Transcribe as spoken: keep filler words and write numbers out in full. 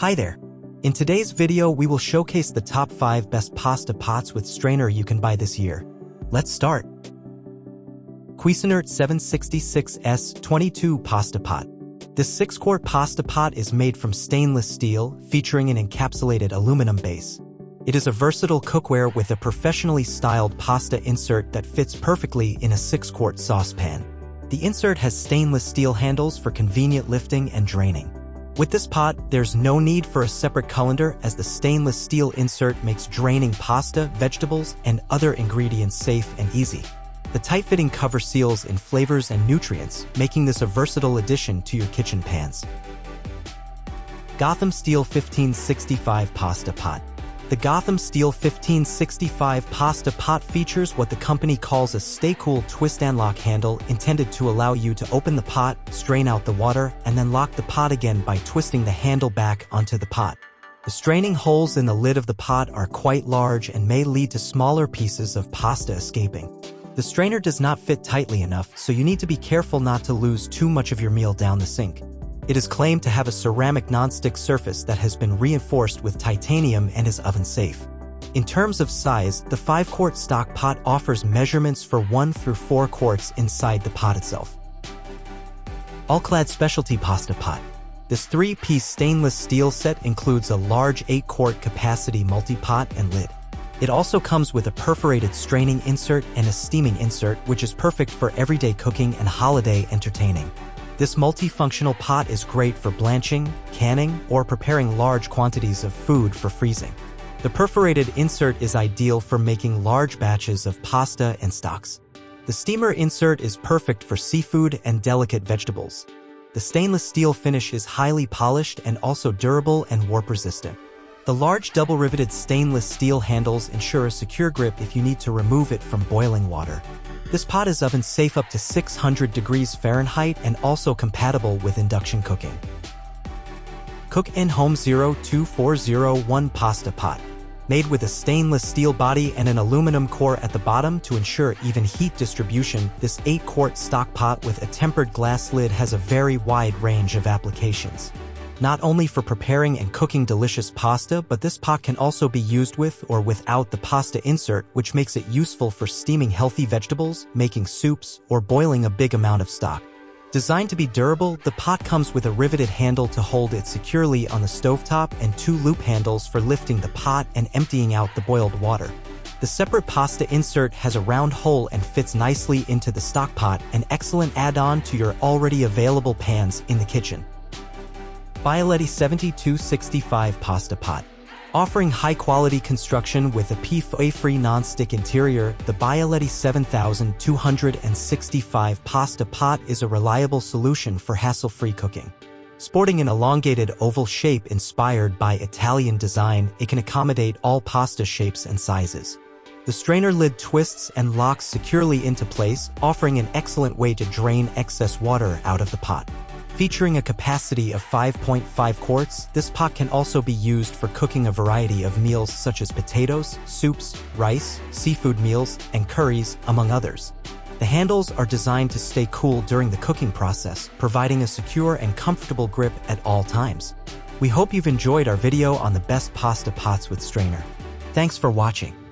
Hi there! In today's video we will showcase the top five best pasta pots with strainer you can buy this year. Let's start! Cuisinart seven sixty-six S twenty-two Pasta Pot. This six quart pasta pot is made from stainless steel, featuring an encapsulated aluminum base. It is a versatile cookware with a professionally styled pasta insert that fits perfectly in a six quart saucepan. The insert has stainless steel handles for convenient lifting and draining. With this pot, there's no need for a separate colander as the stainless steel insert makes draining pasta, vegetables, and other ingredients safe and easy. The tight-fitting cover seals in flavors and nutrients, making this a versatile addition to your kitchen pans. Gotham Steel fifteen sixty-five Pasta Pot. The Gotham Steel fifteen sixty-five Pasta Pot features what the company calls a stay-cool twist-and lock handle intended to allow you to open the pot, strain out the water, and then lock the pot again by twisting the handle back onto the pot. The straining holes in the lid of the pot are quite large and may lead to smaller pieces of pasta escaping. The strainer does not fit tightly enough, so you need to be careful not to lose too much of your meal down the sink. It is claimed to have a ceramic nonstick surface that has been reinforced with titanium and is oven-safe. In terms of size, the five quart stock pot offers measurements for one through four quarts inside the pot itself. All-Clad Specialty Pasta Pot. This three piece stainless steel set includes a large eight quart capacity multi-pot and lid. It also comes with a perforated straining insert and a steaming insert, which is perfect for everyday cooking and holiday entertaining. This multifunctional pot is great for blanching, canning, or preparing large quantities of food for freezing. The perforated insert is ideal for making large batches of pasta and stocks. The steamer insert is perfect for seafood and delicate vegetables. The stainless steel finish is highly polished and also durable and warp-resistant. The large double-riveted stainless steel handles ensure a secure grip if you need to remove it from boiling water. This pot is oven-safe up to six hundred degrees Fahrenheit and also compatible with induction cooking. Cook N Home zero two four zero one Pasta Pot. Made with a stainless steel body and an aluminum core at the bottom to ensure even heat distribution, this eight quart stock pot with a tempered glass lid has a very wide range of applications. Not only for preparing and cooking delicious pasta, but this pot can also be used with or without the pasta insert, which makes it useful for steaming healthy vegetables, making soups, or boiling a big amount of stock. Designed to be durable, the pot comes with a riveted handle to hold it securely on the stovetop and two loop handles for lifting the pot and emptying out the boiled water. The separate pasta insert has a round hole and fits nicely into the stock pot, an excellent add-on to your already available pans in the kitchen. Bialetti seventy-two sixty-five Pasta Pot. Offering high-quality construction with a P F A-free non-stick interior, the Bialetti seventy-two sixty-five Pasta Pot is a reliable solution for hassle-free cooking. Sporting an elongated oval shape inspired by Italian design, it can accommodate all pasta shapes and sizes. The strainer lid twists and locks securely into place, offering an excellent way to drain excess water out of the pot. Featuring a capacity of five point five quarts, this pot can also be used for cooking a variety of meals such as potatoes, soups, rice, seafood meals, and curries, among others. The handles are designed to stay cool during the cooking process, providing a secure and comfortable grip at all times. We hope you've enjoyed our video on the best pasta pots with strainer. Thanks for watching.